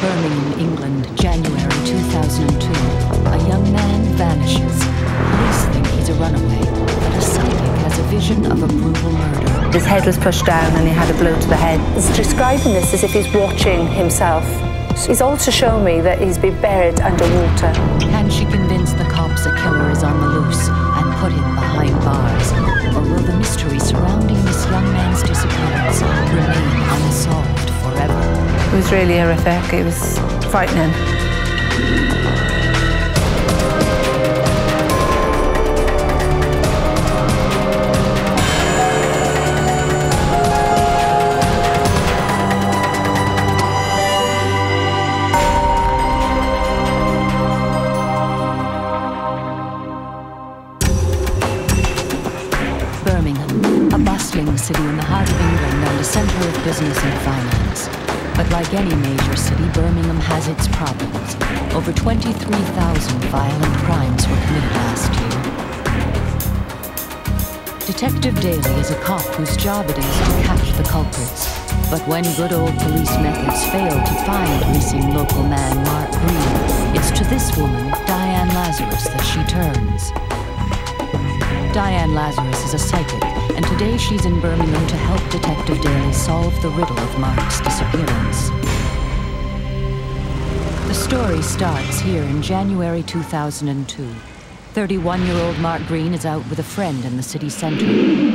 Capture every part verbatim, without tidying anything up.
Birmingham, England, January two thousand two. A young man vanishes. Police think he's a runaway, but a psychic has a vision of a brutal murder. His head was pushed down and he had a blow to the head. He's describing this as if he's watching himself. He's also shown me that he's been buried underwater. Can she convince the cops a killer is on the loose and put him behind bars? Or will the mystery surrounding this young man's disappearance remain unsolved forever? It was really horrific. It was frightening. City in the heart of England and a centre of business and finance. But like any major city, Birmingham has its problems. Over twenty-three thousand violent crimes were committed last year. Detective Daly is a cop whose job it is to catch the culprits. But when good old police methods fail to find missing local man Mark Green, it's to this woman, Diane Lazarus, that she turns. Diane Lazarus is a psychic, and today she's in Birmingham to help Detective Daly solve the riddle of Mark's disappearance. The story starts here in January two thousand two. thirty-one-year-old Mark Green is out with a friend in the city centre.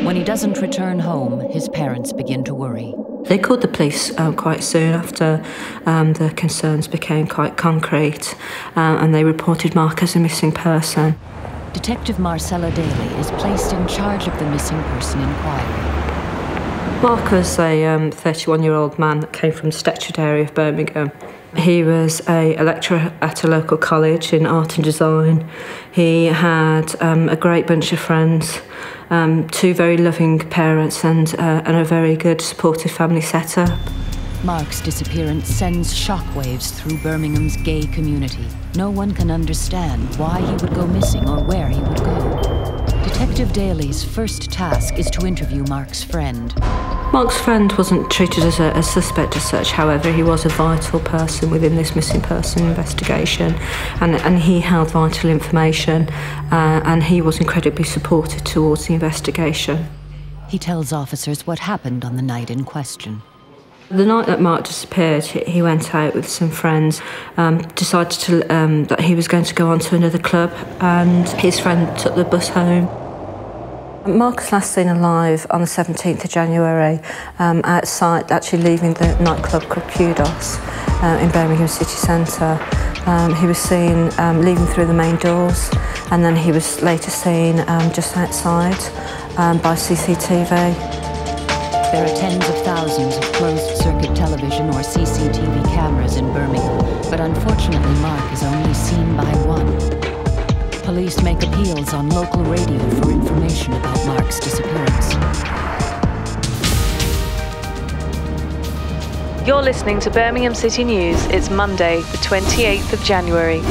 When he doesn't return home, his parents begin to worry. They called the police um, quite soon after um, the concerns became quite concrete, um, and they reported Mark as a missing person. Detective Marcella Daly is placed in charge of the missing person inquiry. Mark was a um, thirty-one-year-old man that came from the Stetchard area of Birmingham. He was a lecturer at a local college in art and design. He had um, a great bunch of friends, um, two very loving parents and, uh, and a very good supportive family setup. Mark's disappearance sends shockwaves through Birmingham's gay community. No one can understand why he would go missing or where he would go. Detective Daly's first task is to interview Mark's friend. Mark's friend wasn't treated as a, a suspect as such, however, he was a vital person within this missing person investigation, and, and he held vital information, uh, and he was incredibly supportive towards the investigation. He tells officers what happened on the night in question. The night that Mark disappeared, he went out with some friends, um, decided to, um, that he was going to go on to another club, and his friend took the bus home. Mark was last seen alive on the seventeenth of January, um, outside, actually leaving the nightclub called Kudos uh, in Birmingham city centre. Um, he was seen um, leaving through the main doors, and then he was later seen um, just outside um, by C C T V. There are tens of thousands of closed-circuit television or C C T V cameras in Birmingham, but unfortunately Mark is only seen by one. Police make appeals on local radio for information about Mark's disappearance. You're listening to Birmingham City News. It's Monday, the twenty-eighth of January.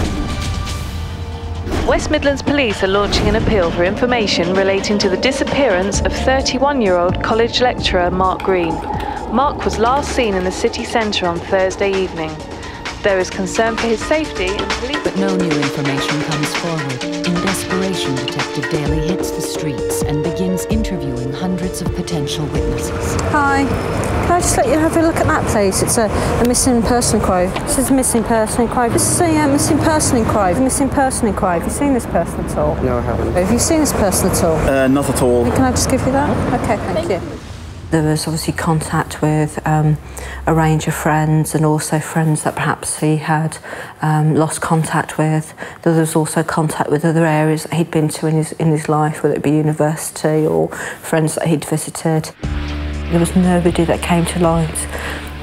West Midlands Police are launching an appeal for information relating to the disappearance of thirty-one-year-old college lecturer Mark Green. Mark was last seen in the city centre on Thursday evening. There is concern for his safety and police... But no new information comes forward. In desperation, Detective Daly hits the streets and begins interviewing hundreds of potential witnesses. Hi. Can I just let you have a look at that, please? It's a, a missing person inquiry. This is a missing person inquiry. This is a uh, missing person inquiry. A missing person inquiry. Have you seen this person at all? No, I haven't. Have you seen this person at all? Uh, not at all. Can I just give you that? Okay, thank, thank you. you. There was obviously contact with um, a range of friends and also friends that perhaps he had um, lost contact with. There was also contact with other areas that he'd been to in his, in his life, whether it be university or friends that he'd visited. There was nobody that came to light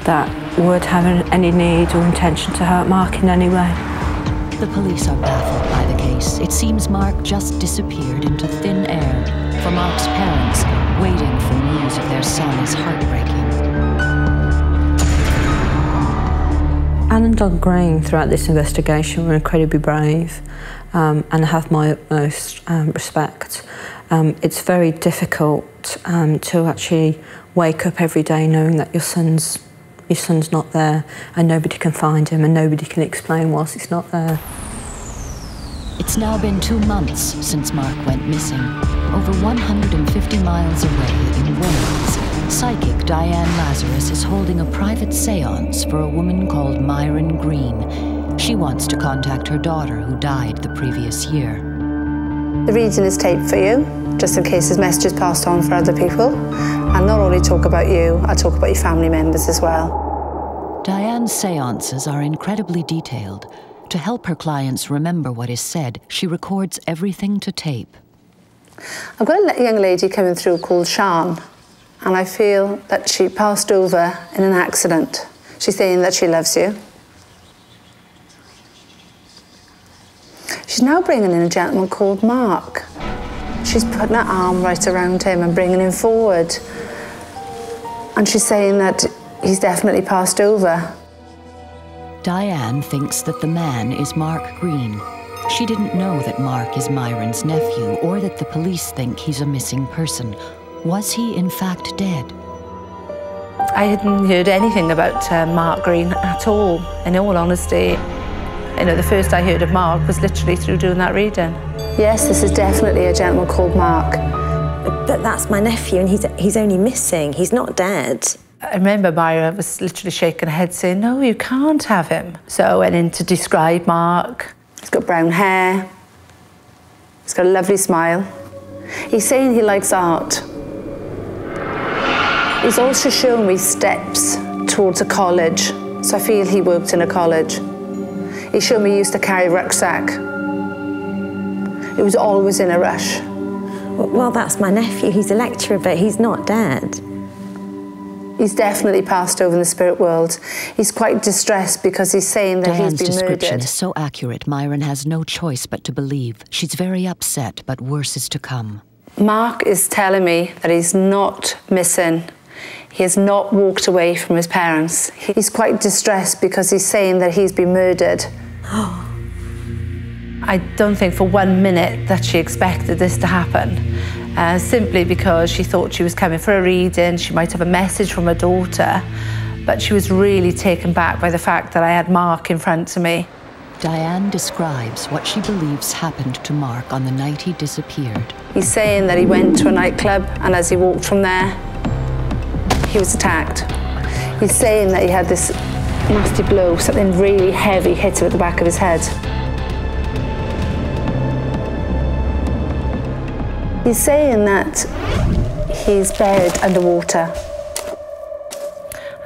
that would have any need or intention to hurt Mark in any way. The police are baffled by the case. It seems Mark just disappeared into thin air. For Mark's parents, waiting for news of their son is heartbreaking. Anne and Doug Green throughout this investigation were incredibly brave um, and have my utmost um, respect. Um, it's very difficult um, to actually wake up every day knowing that your son's his son's not there and nobody can find him and nobody can explain whilst it's not there. It's now been two months since Mark went missing, over one hundred fifty miles away in Wales. Psychic Diane Lazarus is holding a private seance for a woman called Myron Green. She wants to contact her daughter who died the previous year. The reading is taped for you, just in case this message is passed on for other people. And not only talk about you, I talk about your family members as well. Diane's seances are incredibly detailed. To help her clients remember what is said, she records everything to tape. I've got a young lady coming through called Sian, and I feel that she passed over in an accident. She's saying that she loves you. She's now bringing in a gentleman called Mark. She's putting her arm right around him and bringing him forward. And she's saying that he's definitely passed over. Diane thinks that the man is Mark Green. She didn't know that Mark is Myron's nephew or that the police think he's a missing person. Was he in fact dead? I hadn't heard anything about uh, Mark Green at all, in all honesty. You know, the first I heard of Mark was literally through doing that reading. Yes, this is definitely a gentleman called Mark. But that's my nephew, and he's, he's only missing. He's not dead. I remember Myra was literally shaking her head, saying, no, you can't have him. So I went in to describe Mark. He's got brown hair. He's got a lovely smile. He's saying he likes art. He's also shown me steps towards a college, so I feel he worked in a college. He showed me he used to carry a rucksack. He was always in a rush. Well, that's my nephew. He's a lecturer, but he's not dead. He's definitely passed over in the spirit world. He's quite distressed because he's saying that Diane's he's been murdered. Diane's description is so accurate, Myron has no choice but to believe. She's very upset, but worse is to come. Mark is telling me that he's not missing. He has not walked away from his parents. He's quite distressed because he's saying that he's been murdered. I don't think for one minute that she expected this to happen, uh, simply because she thought she was coming for a reading, she might have a message from her daughter, but she was really taken back by the fact that I had Mark in front of me. Diane describes what she believes happened to Mark on the night he disappeared. He's saying that he went to a nightclub, and as he walked from there, he was attacked. He's saying that he had this nasty blow, something really heavy hit him at the back of his head. He's saying that he's buried underwater.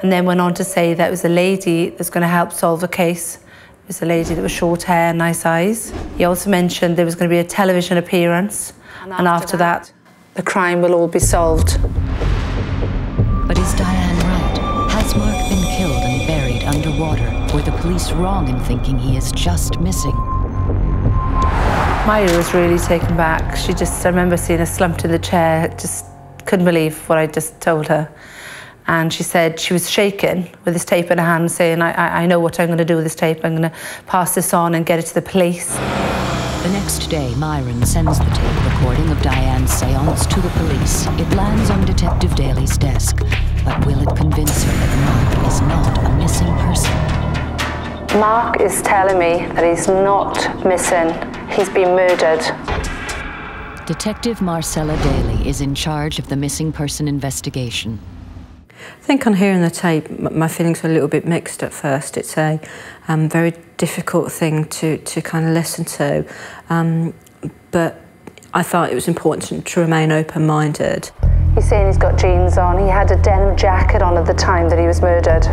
And then went on to say that it was a lady that's going to help solve a case. It was a lady that was short hair and nice eyes. He also mentioned there was going to be a television appearance, and after, and after that, that, the crime will all be solved. But is Diane right? Has Mark been killed and buried underwater? Were the police wrong in thinking he is just missing? Myra was really taken back. She just, I remember seeing her slumped in the chair, just couldn't believe what I just told her. And she said she was shaking with this tape in her hand, saying, I, I know what I'm going to do with this tape. I'm going to pass this on and get it to the police. The next day, Myron sends the tape recording of Diane's seance to the police. It lands on Detective Daly's desk, but will it convince her that Mark is not a missing person? Mark is telling me that he's not missing. He's been murdered. Detective Marcella Daly is in charge of the missing person investigation. I think on hearing the tape, my feelings were a little bit mixed at first. It's a um, very difficult thing to, to kind of listen to, um, but I thought it was important to remain open-minded. He's saying he's got jeans on. He had a denim jacket on at the time that he was murdered.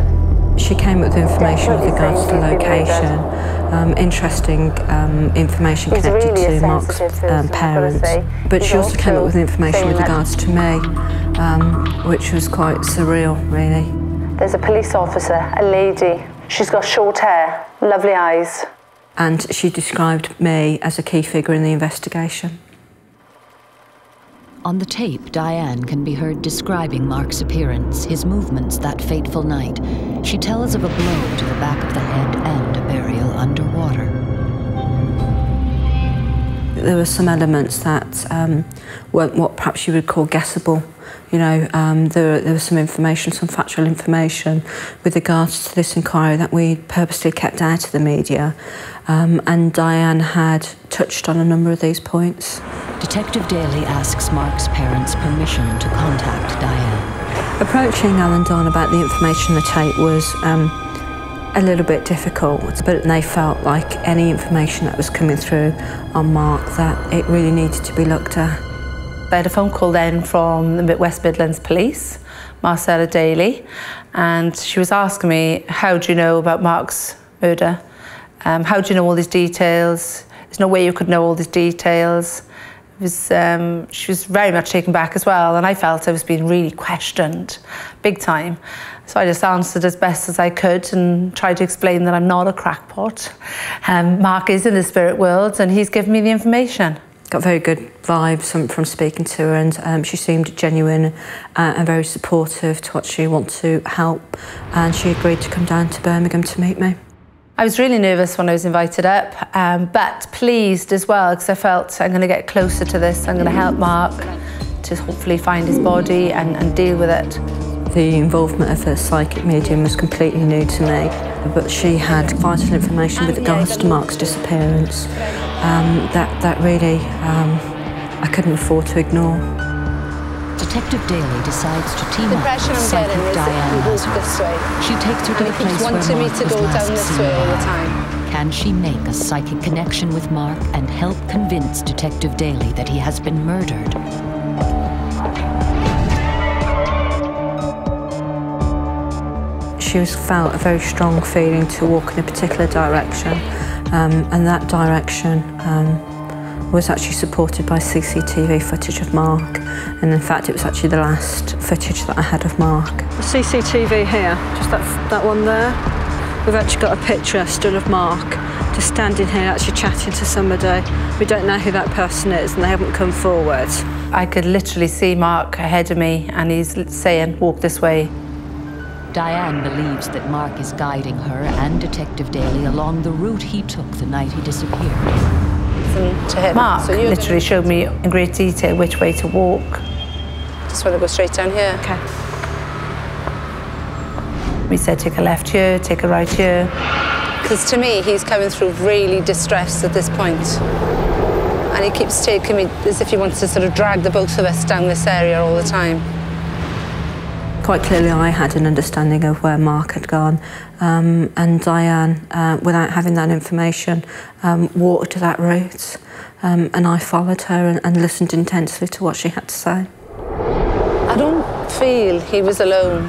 She came up with information with regards to location, um, interesting um, information he's connected really to Mark's um, parents, but he's she also came up with information with regards to me, um, which was quite surreal, really. There's a police officer, a lady. She's got short hair, lovely eyes. And she described me as a key figure in the investigation. On the tape, Diane can be heard describing Mark's appearance, his movements that fateful night. She tells of a blow to the back of the head and a burial underwater. There were some elements that um, weren't what perhaps you would call guessable. You know, um, there, there was some information, some factual information with regards to this inquiry that we purposely kept out of the media. Um, and Diane had touched on a number of these points. Detective Daly asks Mark's parents' permission to contact Diane. Approaching Alan Dawn about the information they take was um, a little bit difficult, but they felt like any information that was coming through on Mark, that it really needed to be looked at. I had a phone call then from the West Midlands Police, Marcella Daly, and she was asking me, how do you know about Mark's murder? Um, how do you know all these details? There's no way you could know all these details. It was, um, she was very much taken back as well, and I felt I was being really questioned, big time. So I just answered as best as I could and tried to explain that I'm not a crackpot. Um, Mark is in the spirit world, and he's given me the information. Got very good vibes from, from speaking to her, and um, she seemed genuine uh, and very supportive to what she wanted to help, and she agreed to come down to Birmingham to meet me. I was really nervous when I was invited up, um, but pleased as well, because I felt I'm going to get closer to this, I'm going to help Mark to hopefully find his body and, and deal with it. The involvement of the psychic medium was completely new to me, but she had vital information with regards to Mark's disappearance um, that, that really um, I couldn't afford to ignore. Detective Daly decides to team up with psychic Diane Lazarus. She takes her to the place where Mark was last seen. Can she make a psychic connection with Mark and help convince Detective Daly that he has been murdered? She was, felt a very strong feeling to walk in a particular direction, um, and that direction um, was actually supported by C C T V footage of Mark, and in fact it was actually the last footage that I had of Mark. The C C T V here, just that, that one there, we've actually got a picture still of Mark just standing here actually chatting to somebody. We don't know who that person is and they haven't come forward. I could literally see Mark ahead of me and he's saying, walk this way. Diane believes that Mark is guiding her and Detective Daly along the route he took the night he disappeared. Mark so literally showed me in great detail which way to walk. Just want to go straight down here. Okay. We said take a left here, take a right here. Because to me, he's coming through really distressed at this point. And he keeps taking me as if he wants to sort of drag the both of us down this area all the time. Quite clearly, I had an understanding of where Mark had gone, um, and Diane, uh, without having that information, um, walked that route, um, and I followed her and, and listened intensely to what she had to say. I don't feel he was alone.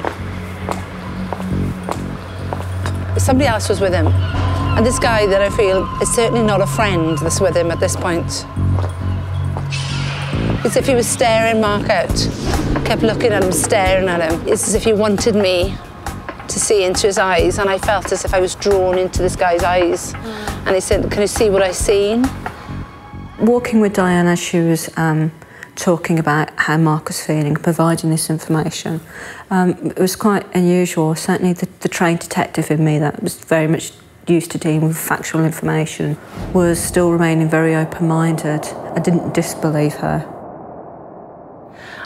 Somebody else was with him, and this guy that I feel is certainly not a friend that's with him at this point. It's as if he was staring Mark out. Kept looking at him, staring at him. It's as if he wanted me to see into his eyes, and I felt as if I was drawn into this guy's eyes. Mm. And he said, can you see what I've seen? Walking with Diana, she was um, talking about how Mark was feeling, providing this information. Um, it was quite unusual, certainly the, the trained detective in me that was very much used to dealing with factual information was still remaining very open-minded. I didn't disbelieve her.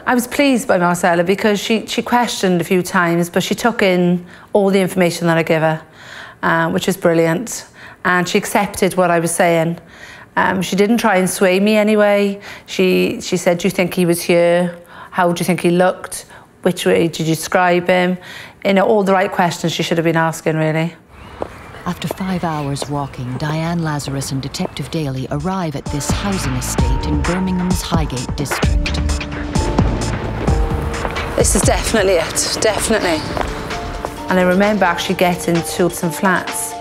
I was pleased by Marcella because she, she questioned a few times, but she took in all the information that I gave her, uh, which was brilliant. And she accepted what I was saying. Um, she didn't try and sway me anyway. She, she said, do you think he was here? How do you think he looked? Which way did you describe him? You know, all the right questions she should have been asking, really. After five hours walking, Diane Lazarus and Detective Daly arrive at this housing estate in Birmingham's Highgate district. This is definitely it, definitely. And I remember actually getting to Chilton Flats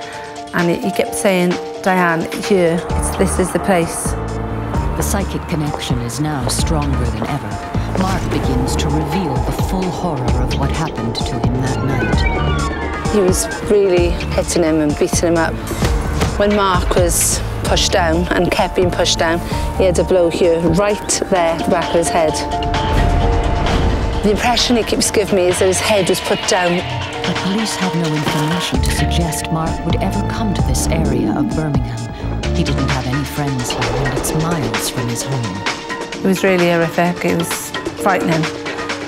and he kept saying, Diane, here, it's, this is the place. The psychic connection is now stronger than ever. Mark begins to reveal the full horror of what happened to him that night. He was really hitting him and beating him up. When Mark was pushed down and kept being pushed down, he had a blow here, right there, the back of his head. The impression he keeps giving me is that his head was put down. The police have no information to suggest Mark would ever come to this area of Birmingham. He didn't have any friends here, and it's miles from his home. It was really horrific. It was frightening.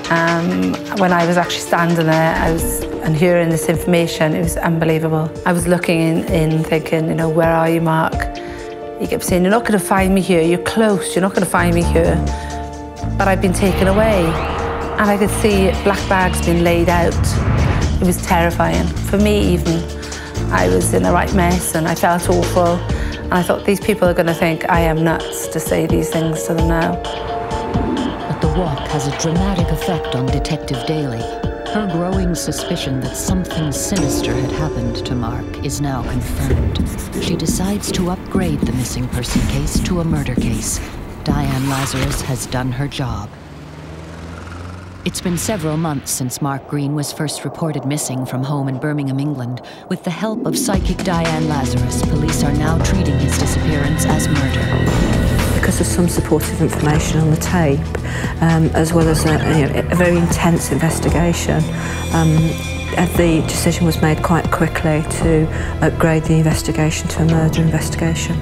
Um, when I was actually standing there, I was and hearing this information, it was unbelievable. I was looking in, in thinking, you know, where are you, Mark? He kept saying, you're not going to find me here. You're close. You're not going to find me here. But I'd been taken away, and I could see black bags being laid out. It was terrifying for me, even. I was in a right mess, and I felt awful. And I thought, these people are going to think I am nuts to say these things to them now. But the walk has a dramatic effect on Detective Daly. Her growing suspicion that something sinister had happened to Mark is now confirmed. She decides to upgrade the missing person case to a murder case. Diane Lazarus has done her job. It's been several months since Mark Green was first reported missing from home in Birmingham, England. With the help of psychic Diane Lazarus, police are now treating his disappearance as murder. Because of some supportive information on the tape, um, as well as a, you know, a very intense investigation, um, the decision was made quite quickly to upgrade the investigation to a murder investigation.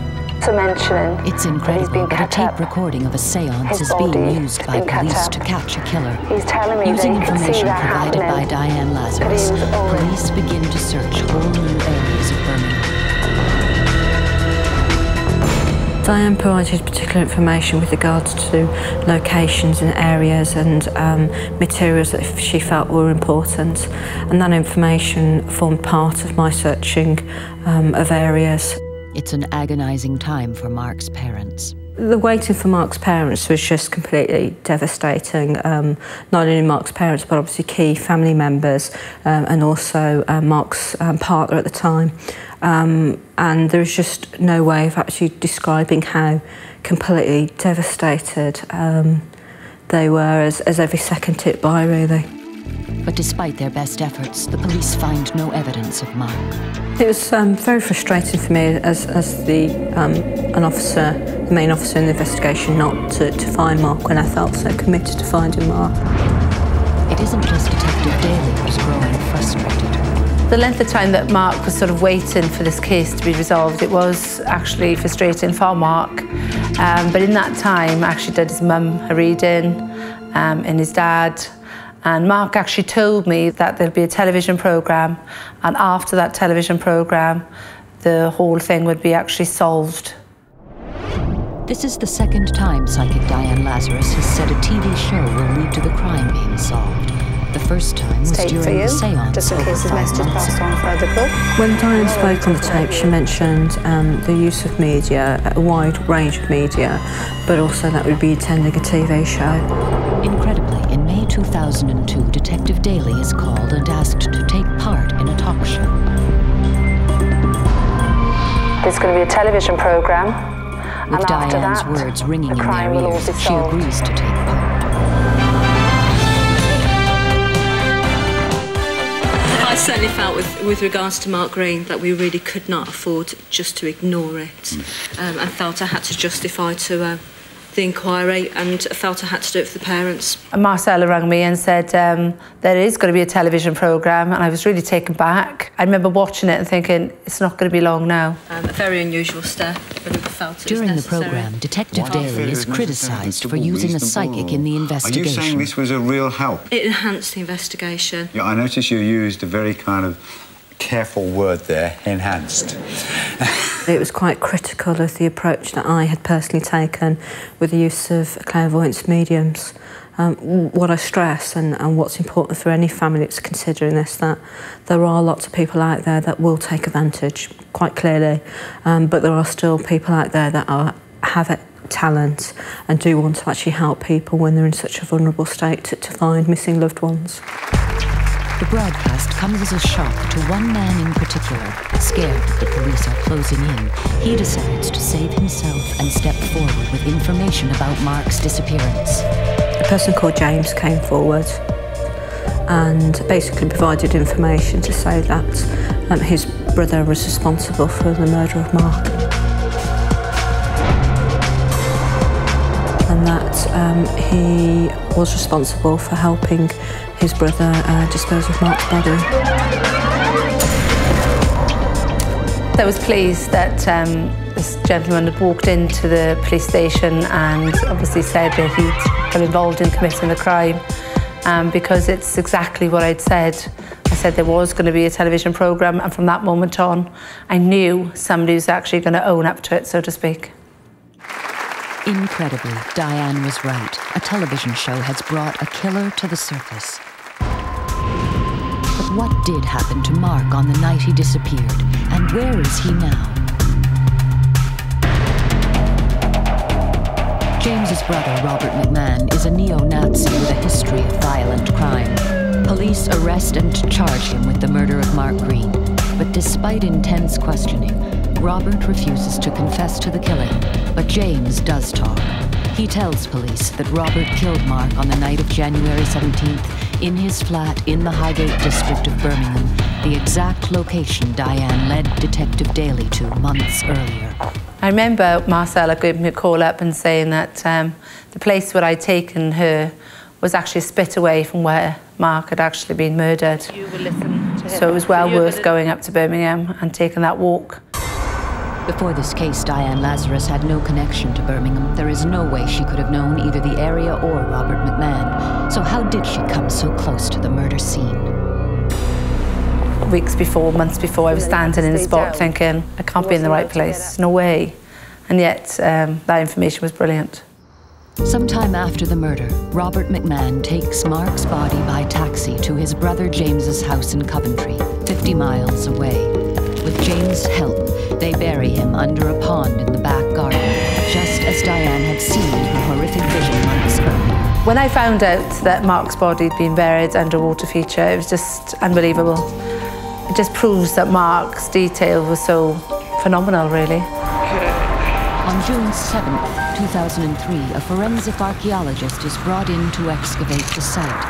To mention, it's incredible that a tape recording of a seance is being used by police to catch a killer. He's telling me using information provided by Diane Lazarus, police begin to search all new areas of Birmingham. Diane provided particular information with regards to locations and areas and um, materials that she felt were important, and that information formed part of my searching um, of areas. It's an agonising time for Mark's parents. The waiting for Mark's parents was just completely devastating. Um, not only Mark's parents, but obviously key family members, um, and also uh, Mark's um, partner at the time. Um, and there was just no way of actually describing how completely devastated um, they were as, as every second ticked by, really. But despite their best efforts, the police find no evidence of Mark. It was um, very frustrating for me as, as the, um, an officer, the main officer in the investigation, not to, to find Mark when I felt so committed to finding Mark. It isn't just Detective Daly who's growing frustrated. The length of time that Mark was sort of waiting for this case to be resolved, it was actually frustrating for Mark. Um, but in that time, I actually did his mum a reading, um, and his dad. And Mark actually told me that there'd be a television programme, and after that television programme, the whole thing would be actually solved. This is the second time psychic Diane Lazarus has said a T V show will lead to the crime being solved. The first time was during the seance. Just in case his message is passed on further. When Diane spoke on the tape, she mentioned um, the use of media, a wide range of media, but also that we'd be attending a T V show. Incredibly, in May two thousand two, Detective Daly is called and asked to take part in a talk show. There's going to be a television programme. With and Diane's after that, words ringing in their ears, she agrees to take part. I certainly felt with, with regards to Mark Green that we really could not afford just to ignore it. Mm. Um, I felt I had to justify to... Uh, the inquiry, and felt I had to do it for the parents. And Marcella rang me and said um, there is going to be a television programme, and I was really taken back. I remember watching it and thinking, it's not going to be long now. Um, a very unusual step, but it felt it During was the programme, Detective Daly is criticised for using a psychic in the investigation. Are you saying this was a real help? It enhanced the investigation. Yeah, I noticed you used a very kind of careful word there, enhanced. It was quite critical of the approach that I had personally taken with the use of clairvoyance mediums. Um, what I stress, and, and what's important for any family that's considering this, that there are lots of people out there that will take advantage, quite clearly, um, but there are still people out there that are, have it, talent and do want to actually help people when they're in such a vulnerable state to, to find missing loved ones. The broadcast comes as a shock to one man in particular. Scared that the police are closing in, he decides to save himself and step forward with information about Mark's disappearance. A person called James came forward and basically provided information to say that um, his brother was responsible for the murder of Mark. And that um, he was responsible for helping his brother uh, disposed of Mark's body. I was pleased that um, this gentleman had walked into the police station and obviously said that he'd been involved in committing the crime, um, because it's exactly what I'd said. I said there was going to be a television programme, and from that moment on, I knew somebody was actually going to own up to it, so to speak. Incredibly, Diane was right. A television show has brought a killer to the surface. But what did happen to Mark on the night he disappeared, and where is he now? James's brother, Robert McMahon, is a neo-Nazi with a history of violent crime. Police arrest and charge him with the murder of Mark Green. But despite intense questioning, Robert refuses to confess to the killing, but James does talk. He tells police that Robert killed Mark on the night of January seventeenth in his flat in the Highgate district of Birmingham, the exact location Diane led Detective Daly to months earlier. I remember Marcella giving me a call up and saying that um, the place where I'd taken her was actually a spit away from where Mark had actually been murdered. You will listen to him. So it was well worth going up to Birmingham and taking that walk. Before this case, Diane Lazarus had no connection to Birmingham. There is no way she could have known either the area or Robert McMahon. So how did she come so close to the murder scene? Weeks before, months before, I was standing in the spot thinking, I can't be in the right place, no way. And yet, um, that information was brilliant. Sometime after the murder, Robert McMahon takes Mark's body by taxi to his brother James's house in Coventry, fifty miles away. With James' help, they bury him under a pond in the back garden, just as Diane had seen in her horrific vision months earlier. When I found out that Mark's body had been buried under a water feature, it was just unbelievable. It just proves that Mark's detail was so phenomenal, really. On June seventh, two thousand three, a forensic archaeologist is brought in to excavate the site.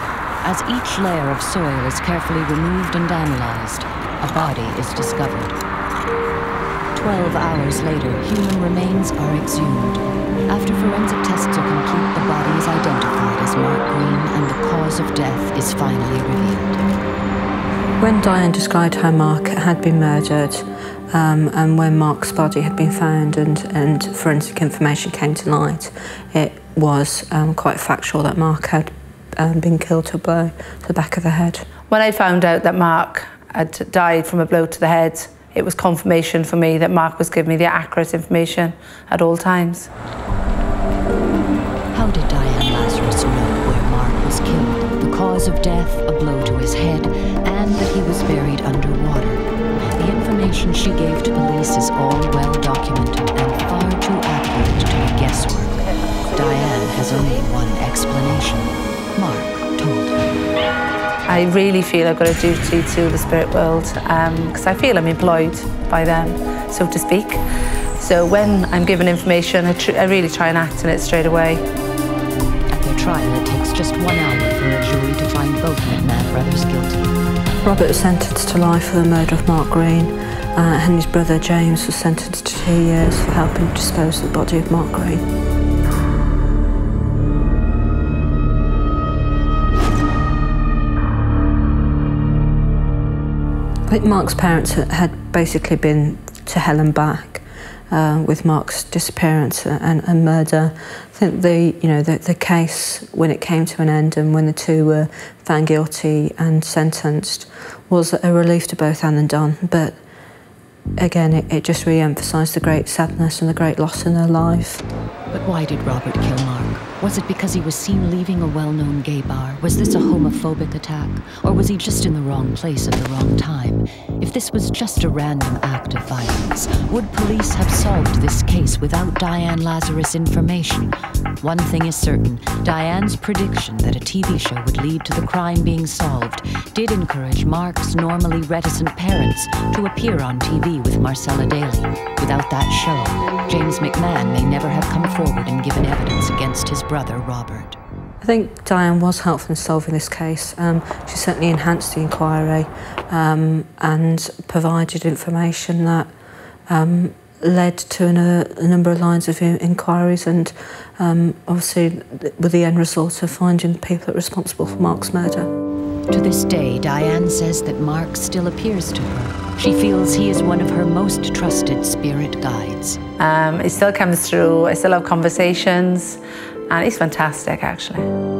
As each layer of soil is carefully removed and analysed, a body is discovered. Twelve hours later, human remains are exhumed. After forensic tests are complete, the body is identified as Mark Green, and the cause of death is finally revealed. When Diane described how Mark had been murdered, um, and when Mark's body had been found and, and forensic information came to light, it was um, quite factual that Mark had um, been killed to a blow to the back of the head. When I found out that Mark had died from a blow to the head, it was confirmation for me that Mark was giving me the accurate information at all times. How did Diane Lazarus know where Mark was killed? The cause of death, a blow to his head, and that he was buried underwater. The information she gave to police is all well documented and far too accurate to be guesswork. Diane has only one explanation. Mark told her. I really feel I've got a duty to the spirit world because um, I feel I'm employed by them, so to speak. So when I'm given information, I, tr I really try and act on it straight away. At their trial, it takes just one hour for a jury to find both McMahon brothers guilty. Robert was sentenced to life for the murder of Mark Green, uh, and his brother James was sentenced to two years for helping dispose of the body of Mark Green. I think Mark's parents had basically been to hell and back uh, with Mark's disappearance and, and murder. I think the, you know, the, the case, when it came to an end and when the two were found guilty and sentenced, was a relief to both Anne and Don. But again, it, it just re-emphasised the great sadness and the great loss in their life. But why did Robert kill Mark? Was it because he was seen leaving a well-known gay bar? Was this a homophobic attack? Or was he just in the wrong place at the wrong time? If this was just a random act of violence, would police have solved this case without Diane Lazarus' information? One thing is certain, Diane's prediction that a T V show would lead to the crime being solved did encourage Mark's normally reticent parents to appear on T V with Marcella Daly. Without that show, James McMahon may never have come forward and given evidence against his brother, Robert. I think Diane was helpful in solving this case. Um, she certainly enhanced the inquiry um, and provided information that um, led to an, uh, a number of lines of inquiries and um, obviously with the end result of finding the people that were responsible for Mark's murder. To this day, Diane says that Mark still appears to her. She feels he is one of her most trusted spirit guides. Um, he still comes through, I still have conversations, and he's fantastic, actually.